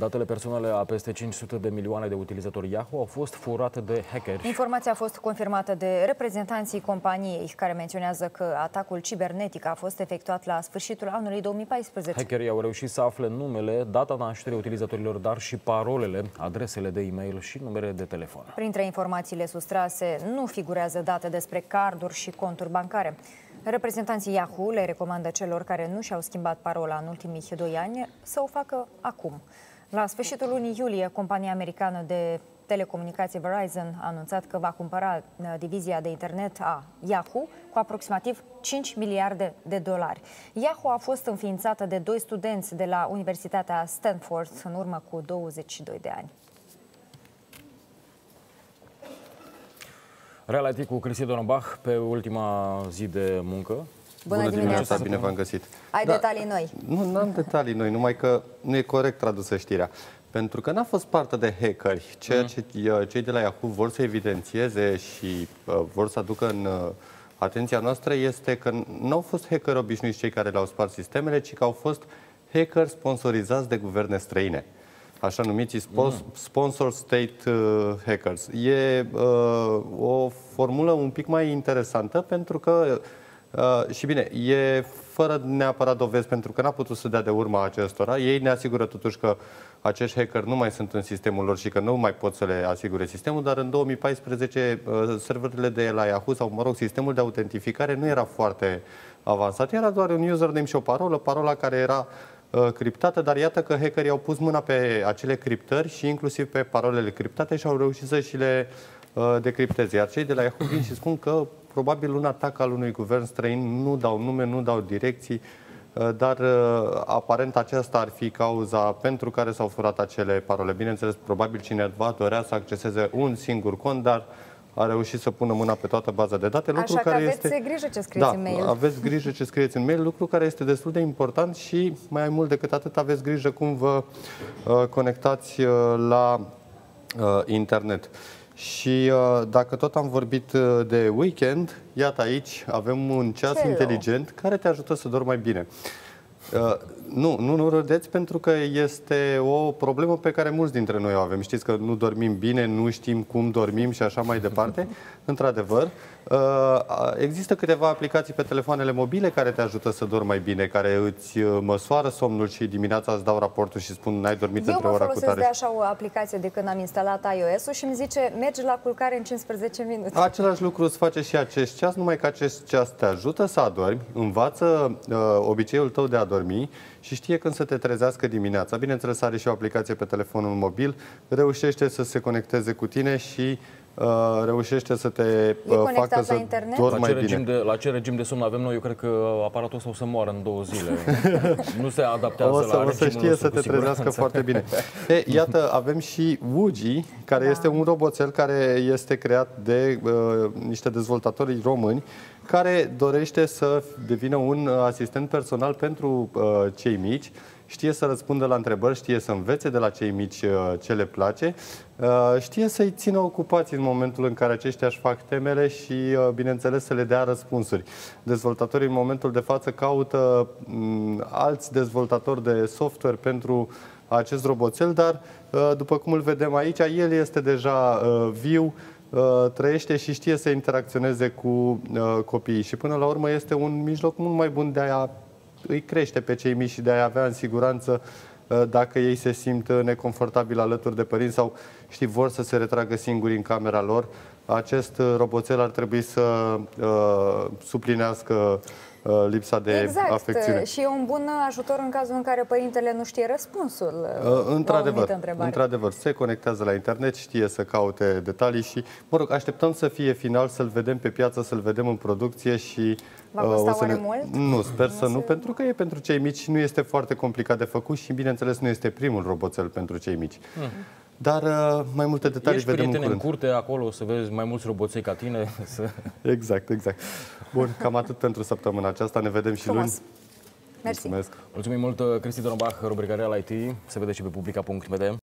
Datele personale a peste 500 de milioane de utilizatori Yahoo au fost furate de hackeri. Informația a fost confirmată de reprezentanții companiei, care menționează că atacul cibernetic a fost efectuat la sfârșitul anului 2014. Hackerii au reușit să afle numele, data nașterii utilizatorilor, dar și parolele, adresele de e-mail și numere de telefon. Printre informațiile sustrase nu figurează date despre carduri și conturi bancare. Reprezentanții Yahoo le recomandă celor care nu și-au schimbat parola în ultimii 2 ani să o facă acum. La sfârșitul lunii iulie, compania americană de telecomunicații Verizon a anunțat că va cumpăra divizia de internet a Yahoo cu aproximativ $5 miliarde. Yahoo a fost înființată de 2 studenți de la Universitatea Stanford în urmă cu 22 de ani. Reality cu Cristi Dorobăț pe ultima zi de muncă. Bună dimineața, bine v-am găsit. Ai detalii noi? Nu, n-am detalii noi, numai că nu e corect tradusă știrea. Pentru că n-a fost parte de hackeri, ceea ce cei de la Yahoo vor să evidențieze și vor să aducă în atenția noastră este că nu au fost hackeri obișnuiți cei care le-au spart sistemele, ci că au fost hackeri sponsorizați de guverne străine. Așa numiți sponsor state hackers. E o formulă un pic mai interesantă pentru că, și bine, e fără neapărat dovezi pentru că n-a putut să dea de urma acestora. Ei ne asigură totuși că acești hackeri nu mai sunt în sistemul lor și că nu mai pot să le asigure sistemul, dar în 2014 serverele de la Yahoo sau, mă rog, sistemul de autentificare nu era foarte avansat. Era doar un username și o parolă, parola care era criptată, dar iată că hackerii au pus mâna pe acele criptări și inclusiv pe parolele criptate și au reușit să și le decripteze. Iar cei de la Yahoo vin și spun că probabil un atac al unui guvern străin, nu dau nume, nu dau direcții, dar aparent aceasta ar fi cauza pentru care s-au furat acele parole. Bineînțeles, probabil cineva dorea să acceseze un singur cont, dar a reușit să pună mâna pe toată baza de date. Lucru Așa că care aveți este... grijă ce scrieți în mail. Aveți grijă ce scrieți în mail, lucru care este destul de important și mai mult decât atât aveți grijă cum vă conectați la internet. Și dacă tot am vorbit de weekend, iată aici avem un ceas inteligent care te ajută să dormi mai bine. Nu râdeți pentru că este o problemă pe care mulți dintre noi o avem. Știți că nu dormim bine, nu știm cum dormim și așa mai departe. Într-adevăr, există câteva aplicații pe telefoanele mobile care te ajută să dormi mai bine, care îți măsoară somnul și dimineața îți dau raportul și spun n-ai dormit între ora cu tare. Eu mă folosesc de așa o aplicație de când am instalat iOS-ul și îmi zice mergi la culcare în 15 minute. Același lucru îți face și acest ceas, numai că acest ceas te ajută să adormi, învață obiceiul tău de a dormi și știe când să te trezească dimineața. Bineînțeles, are și o aplicație pe telefonul mobil, reușește să se conecteze cu tine și reușește să te facă să dormi mai bine. La ce regim de somn avem noi? Eu cred că aparatul ăsta o să moară în 2 zile. Nu se adaptează la regimul nostru. O să știe să te trezească foarte bine. E, iată, avem și UGIE, care este un roboțel care este creat de niște dezvoltatori români, care dorește să devină un asistent personal pentru cei mici. Știe să răspundă la întrebări, știe să învețe de la cei mici ce le place, știe să-i țină ocupați în momentul în care aceștia își fac temele și, bineînțeles, să le dea răspunsuri. Dezvoltatorii în momentul de față caută alți dezvoltatori de software pentru acest roboțel, dar, după cum îl vedem aici, el este deja viu, trăiește și știe să interacționeze cu copiii și, până la urmă, este un mijloc mult mai bun de a îi crește pe cei mici și de a-i avea în siguranță dacă ei se simt neconfortabil alături de părinți sau, știi, vor să se retragă singuri în camera lor. Acest roboțel ar trebui să suplinească lipsa de afecțiune. Și e un bun ajutor în cazul în care părintele nu știe răspunsul. Într-adevăr, se conectează la internet, știe să caute detalii și, mă rog, așteptăm să fie final, să-l vedem pe piață, să-l vedem în producție și... Va costa oare mult? Nu, sper să nu, pentru că e pentru cei mici, nu este foarte complicat de făcut și, bineînțeles, nu este primul roboțel pentru cei mici. Dar mai multe detalii vedem în curte, acolo o să vezi mai mulți roboței ca tine. Exact. Bun, cam atât pentru săptămâna aceasta. Ne vedem și luni. Mulțumesc. Mulțumim mult, Cristi Dorobăț, rubrica Real IT. Se vede și pe Publika.md.